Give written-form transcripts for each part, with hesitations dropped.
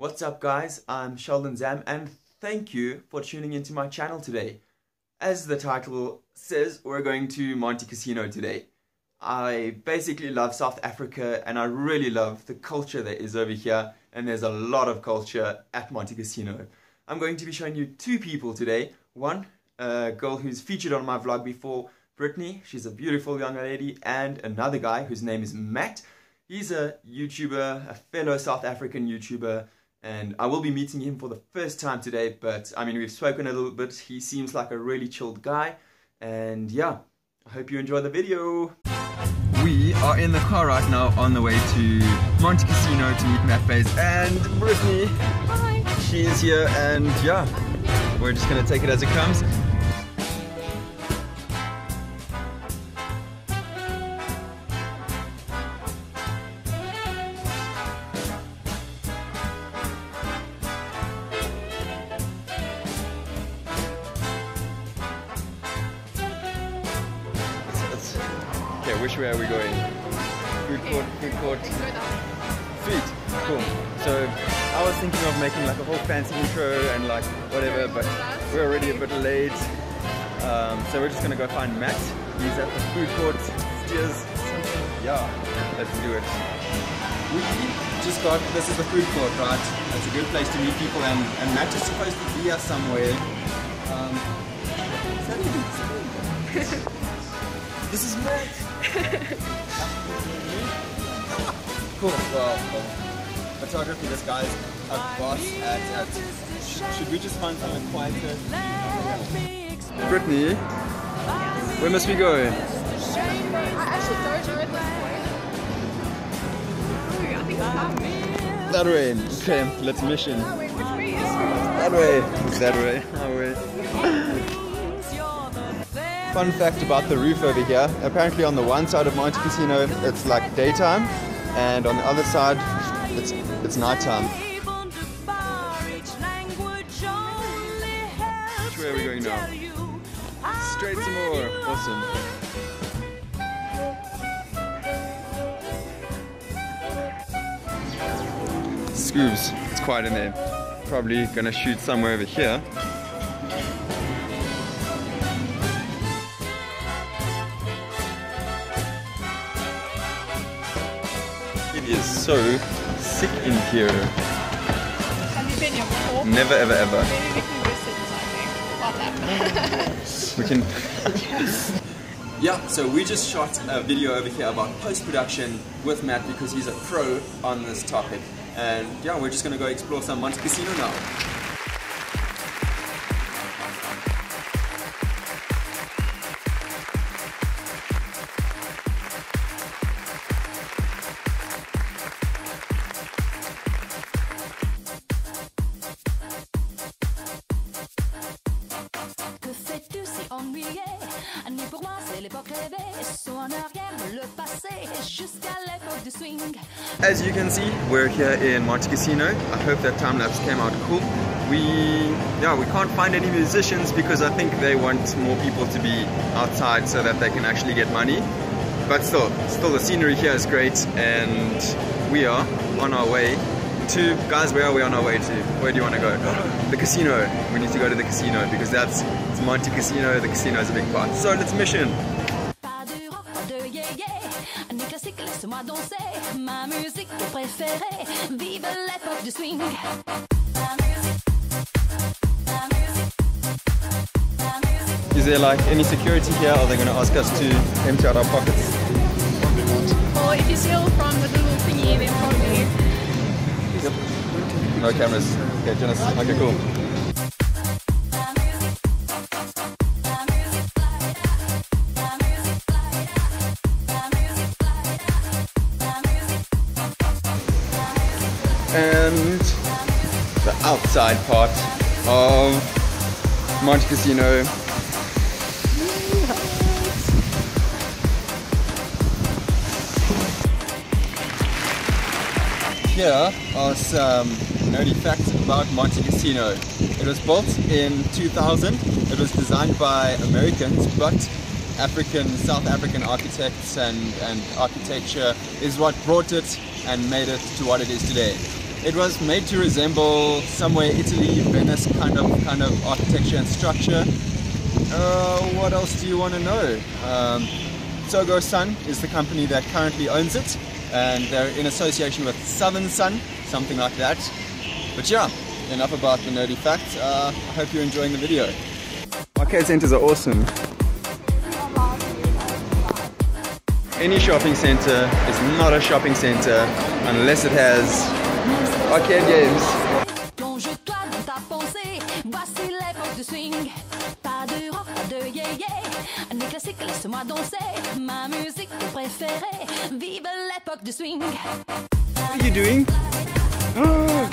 What's up guys, I'm Sheldon Zam and thank you for tuning into my channel today. As the title says, we're going to Montecasino today. I basically love South Africa and I really love the culture that is over here, and there's a lot of culture at Montecasino. I'm going to be showing you two people today. One, a girl who's featured on my vlog before, Brittany, she's a beautiful young lady, and another guy whose name is Matt. He's a YouTuber, a fellow South African YouTuber, and I will be meeting him for the first time today, but I mean, we've spoken a little bit. He seems like a really chilled guy, and yeah, I hope you enjoy the video. We are in the car right now on the way to Montecasino to meet Matt Bates and Brittany. Hi. She is here, and yeah, we're just gonna take it as it comes. Which way are we going? Food court, food court. Food, cool. So I was thinking of making like a whole fancy intro and like whatever, but we're already a bit late. So we're just gonna go find Matt. He's at the food court, Steers. Yeah, let's do it. We just got, this is the food court, right? It's a good place to meet people, and Matt is supposed to be here somewhere. Is that even This is Matt! Cool, well, photography, this guy's a boss at... Should we just find someone quieter? Brittany, where must we go? I actually don't know where this is. That way, okay, let's mission. That way, that way, that way. Fun fact about the roof over here, apparently on the one side of Montecasino it's like daytime, and on the other side it's nighttime. Which way are we going now? Straight to more. Awesome. Scoobs, it's quiet in there. Probably gonna shoot somewhere over here. Is so sick in here. Have you been here before? Never, ever, ever. We can. Yes. Yeah, so we just shot a video over here about post-production with Matt because he's a pro on this topic. And yeah, we're just gonna go explore some Montecasino now. As you can see, we're here in Montecasino. I hope that time lapse came out cool. We can't find any musicians because I think they want more people to be outside so that they can actually get money. But still the scenery here is great, and we are on our way to, guys, where are we on our way to? Where do you want to go? The casino. We need to go to the casino because it's Montecasino. The casino is a big part. So let's mission. Is there like any security here? Are they going to ask us to empty out our pockets? Probably not. Well, if you steal from the little thingy, then probably. Yep. No cameras. Okay, Janice. Okay, cool. And the outside part of Montecasino. Here are some nerdy facts about Montecasino. It was built in 2000. It was designed by Americans, but South African architects and architecture is what brought it and made it to what it is today. It was made to resemble somewhere Italy, Venice kind of architecture and structure. What else do you want to know? Sogo Sun is the company that currently owns it, and they're in association with Southern Sun, something like that. But yeah, enough about the nerdy facts. I hope you're enjoying the video. Arcade centers are awesome. Any shopping center is not a shopping center unless it has arcade games. What are you doing? Oh.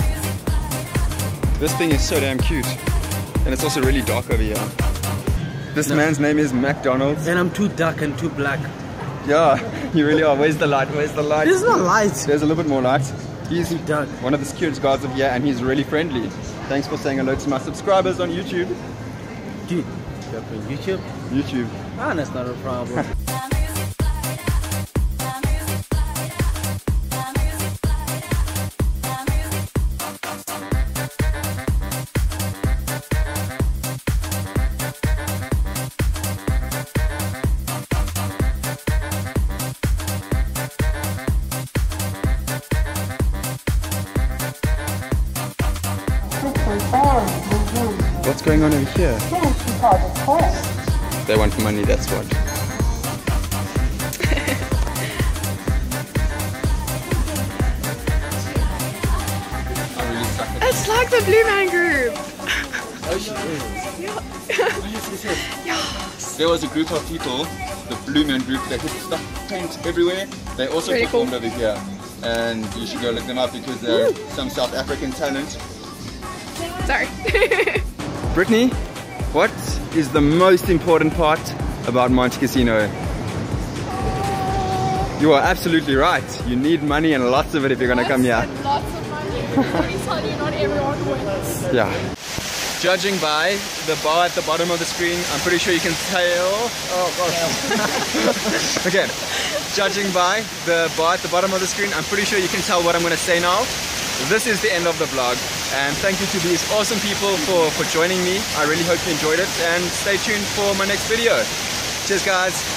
This thing is so damn cute, and it's also really dark over here. This man's name is McDonald's. And I'm too dark and too black. Yeah, you really are. Where's the light? Where's the light? There's no light. There's a little bit more light. He's dark. One of the security guards over here, and he's really friendly. Thanks for saying hello to my subscribers on YouTube. Dude, YouTube? YouTube. Ah, that's not a problem. What's going on over here? They want money, that's what. It's like the Blue Man Group! Oh, she is. There was a group of people, the Blue Man Group, that could stuff paint everywhere. They also performed over here. And you should go look them up because they're some South African talent. Sorry. Brittany, what is the most important part about Montecasino? You are absolutely right. You need money, and lots of it if you're going to come here. Lots of money. Tell you, not everyone wins. Yeah. Judging by the bar at the bottom of the screen, I'm pretty sure you can tell. Oh gosh. Okay. Judging by the bar at the bottom of the screen, I'm pretty sure you can tell what I'm going to say now. This is the end of the vlog, and thank you to these awesome people for joining me. I really hope you enjoyed it, and stay tuned for my next video. Cheers guys!